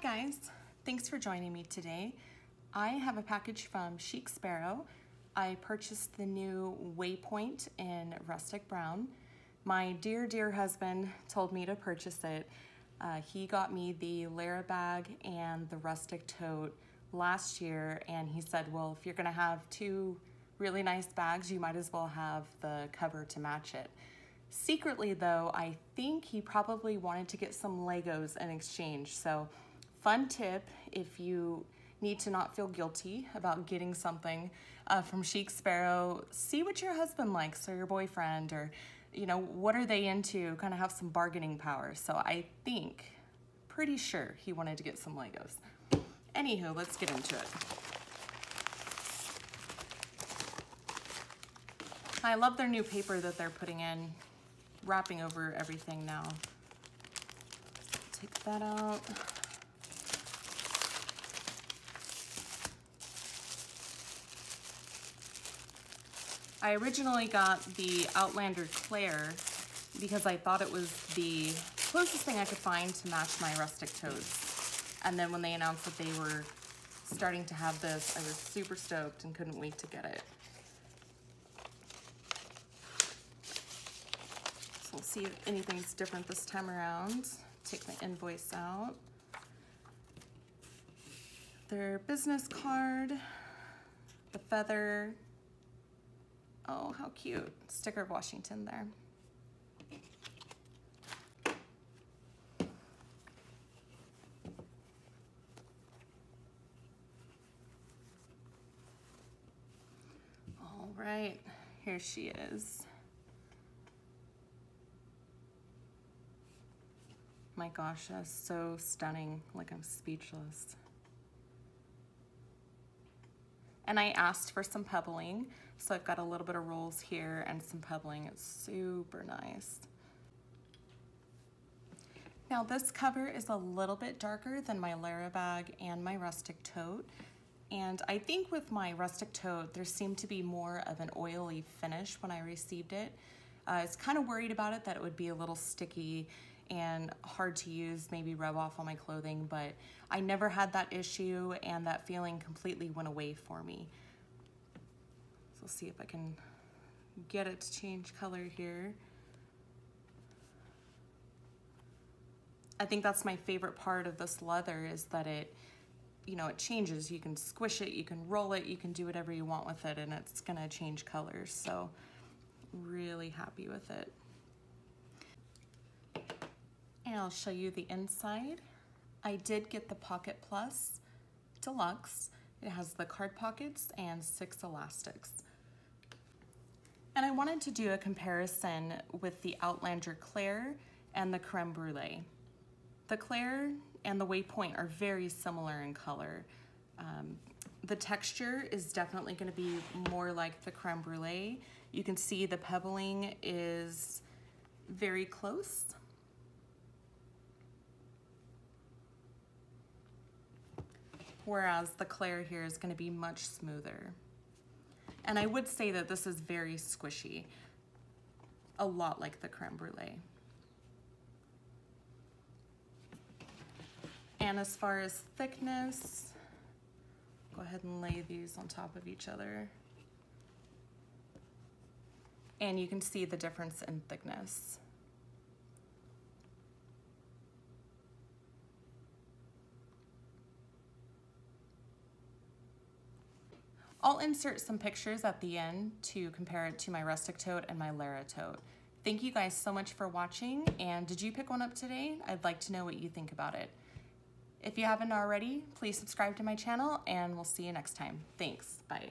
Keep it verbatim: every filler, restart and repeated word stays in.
Hi guys, thanks for joining me today. I have a package from Chic Sparrow. I purchased the new Waypoint in Rustic Brown. My dear, dear husband told me to purchase it. Uh, he got me the Lara bag and the Rustic Tote last year, and he said, well, if you're gonna have two really nice bags, you might as well have the cover to match it. Secretly though, I think he probably wanted to get some Legos in exchange. So fun tip, if you need to not feel guilty about getting something uh, from Chic Sparrow, see what your husband likes or your boyfriend, or you know, what are they into, kind of have some bargaining power. So I think, pretty sure he wanted to get some Legos. Anywho, let's get into it. I love their new paper that they're putting in, wrapping over everything now. Take that out. I originally got the Outlander Claire because I thought it was the closest thing I could find to match my Rustic Totes. And then when they announced that they were starting to have this, I was super stoked and couldn't wait to get it. So we'll see if anything's different this time around. Take my invoice out. Their business card, the feather. Oh, how cute. Sticker of Washington there. All right, here she is. My gosh, that's so stunning. Like, I'm speechless. And I asked for some pebbling, so I've got a little bit of rolls here and some pebbling. It's super nice. Now this cover is a little bit darker than my Lara bag and my Rustic Tote. And I think with my Rustic Tote, there seemed to be more of an oily finish when I received it. Uh, I was kind of worried about it, that it would be a little sticky and hard to use, maybe rub off on my clothing, but I never had that issue, and that feeling completely went away for me. So we'll see if I can get it to change color here. I think that's my favorite part of this leather, is that it, you know, it changes. You can squish it, you can roll it, you can do whatever you want with it, and it's gonna change colors. So really happy with it. And I'll show you the inside. I did get the Pocket Plus Deluxe. It has the card pockets and six elastics. And I wanted to do a comparison with the Outlander Claire and the Creme Brulee. The Claire and the Waypoint are very similar in color. Um, the texture is definitely gonna be more like the Creme Brulee. You can see the pebbling is very close. Whereas the Claire here is gonna be much smoother. And I would say that this is very squishy, a lot like the Creme Brulee. And as far as thickness, go ahead and lay these on top of each other. And you can see the difference in thickness. I'll insert some pictures at the end to compare it to my Rustic Tote and my Lara Tote. Thank you guys so much for watching, and did you pick one up today? I'd like to know what you think about it. If you haven't already, please subscribe to my channel, and we'll see you next time. Thanks, bye.